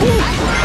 Oh,